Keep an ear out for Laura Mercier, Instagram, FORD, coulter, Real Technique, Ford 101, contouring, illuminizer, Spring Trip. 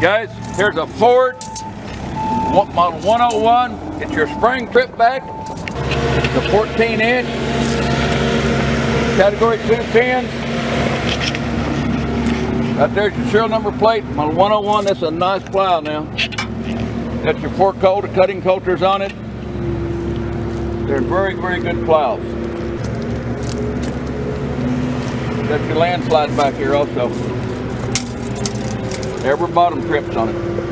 Guys, here's a Ford model 101. It's your spring trip back. It's a 14-inch, category 210. Right there's your serial number plate, model 101. That's a nice plow now. That's your fork cowl, the cutting coulters on it. They're very, very good plows. That's your landslide back here also. Every bottom trips on it.